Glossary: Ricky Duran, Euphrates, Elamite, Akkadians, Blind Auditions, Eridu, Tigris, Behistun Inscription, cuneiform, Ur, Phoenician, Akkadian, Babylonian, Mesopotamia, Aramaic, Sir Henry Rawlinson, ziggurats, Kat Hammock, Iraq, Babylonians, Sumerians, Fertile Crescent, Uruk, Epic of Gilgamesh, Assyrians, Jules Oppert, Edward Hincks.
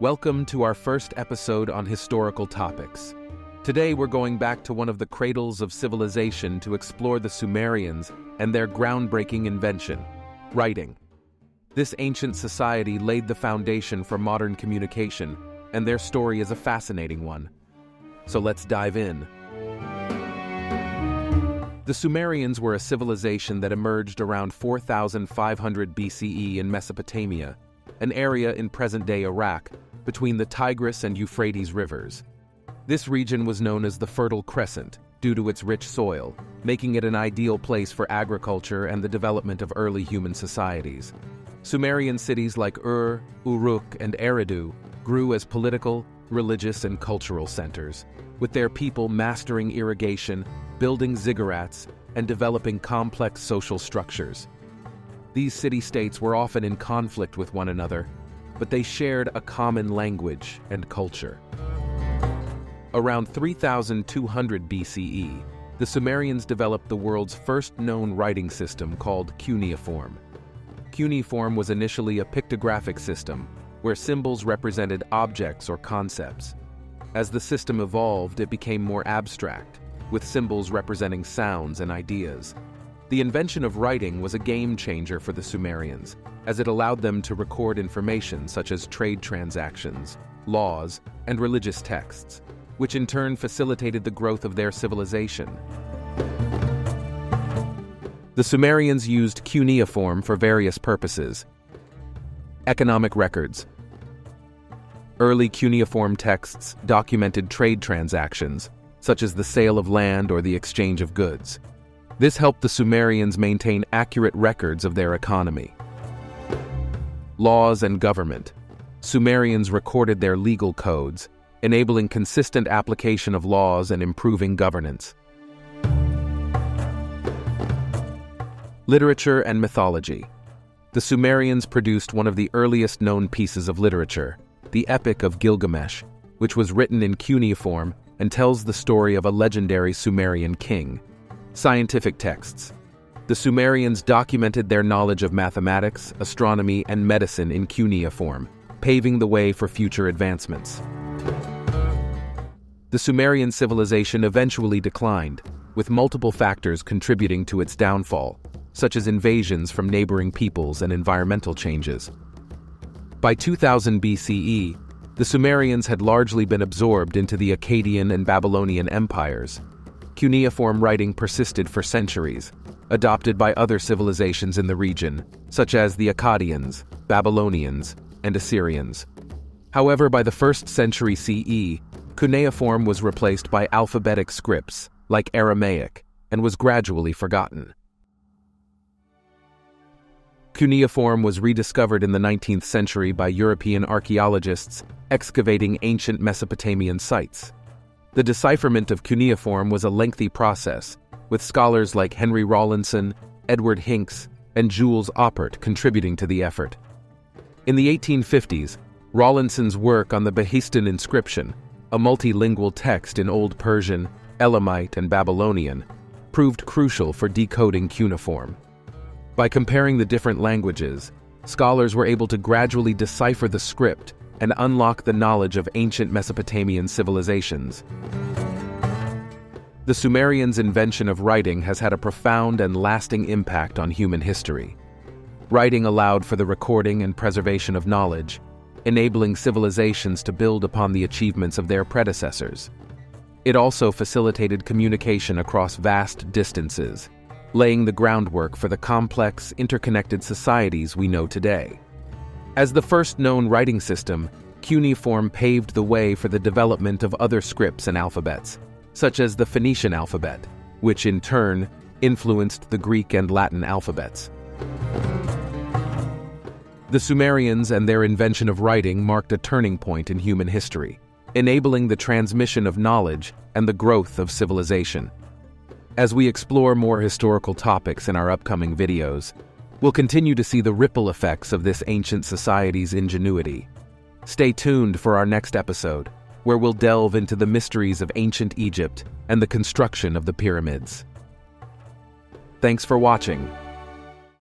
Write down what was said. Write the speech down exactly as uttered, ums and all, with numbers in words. Welcome to our first episode on historical topics. Today we're going back to one of the cradles of civilization to explore the Sumerians and their groundbreaking invention, writing. This ancient society laid the foundation for modern communication, and their story is a fascinating one. So let's dive in. The Sumerians were a civilization that emerged around four thousand five hundred B C E in Mesopotamia, an area in present-day Iraq, between the Tigris and Euphrates rivers. This region was known as the Fertile Crescent due to its rich soil, making it an ideal place for agriculture and the development of early human societies. Sumerian cities like Ur, Uruk, and Eridu grew as political, religious, and cultural centers, with their people mastering irrigation, building ziggurats, and developing complex social structures. These city-states were often in conflict with one another, but they shared a common language and culture. Around three thousand two hundred B C E, the Sumerians developed the world's first known writing system called cuneiform. Cuneiform was initially a pictographic system, where symbols represented objects or concepts. As the system evolved, it became more abstract, with symbols representing sounds and ideas. The invention of writing was a game-changer for the Sumerians, as it allowed them to record information such as trade transactions, laws, and religious texts, which in turn facilitated the growth of their civilization. The Sumerians used cuneiform for various purposes. Economic records. Early cuneiform texts documented trade transactions, such as the sale of land or the exchange of goods. This helped the Sumerians maintain accurate records of their economy. Laws and government. Sumerians recorded their legal codes, enabling consistent application of laws and improving governance. Literature and mythology. The Sumerians produced one of the earliest known pieces of literature, the Epic of Gilgamesh, which was written in cuneiform and tells the story of a legendary Sumerian king. Scientific texts. The Sumerians documented their knowledge of mathematics, astronomy, and medicine in cuneiform, paving the way for future advancements. The Sumerian civilization eventually declined, with multiple factors contributing to its downfall, such as invasions from neighboring peoples and environmental changes. By two thousand B C E, the Sumerians had largely been absorbed into the Akkadian and Babylonian empires. Cuneiform writing persisted for centuries, adopted by other civilizations in the region, such as the Akkadians, Babylonians, and Assyrians. However, by the first century C E, cuneiform was replaced by alphabetic scripts, like Aramaic, and was gradually forgotten. Cuneiform was rediscovered in the nineteenth century by European archaeologists excavating ancient Mesopotamian sites. The decipherment of cuneiform was a lengthy process, with scholars like Henry Rawlinson, Edward Hincks, and Jules Oppert contributing to the effort. In the eighteen fifties, Rawlinson's work on the Behistun Inscription, a multilingual text in Old Persian, Elamite, and Babylonian, proved crucial for decoding cuneiform. By comparing the different languages, scholars were able to gradually decipher the script and unlock the knowledge of ancient Mesopotamian civilizations. The Sumerians' invention of writing has had a profound and lasting impact on human history. Writing allowed for the recording and preservation of knowledge, enabling civilizations to build upon the achievements of their predecessors. It also facilitated communication across vast distances, laying the groundwork for the complex, interconnected societies we know today. As the first known writing system, cuneiform paved the way for the development of other scripts and alphabets, such as the Phoenician alphabet, which in turn influenced the Greek and Latin alphabets. The Sumerians and their invention of writing marked a turning point in human history, enabling the transmission of knowledge and the growth of civilization. As we explore more historical topics in our upcoming videos, we'll continue to see the ripple effects of this ancient society's ingenuity. Stay tuned for our next episode, where we'll delve into the mysteries of ancient Egypt and the construction of the pyramids. Thanks for watching.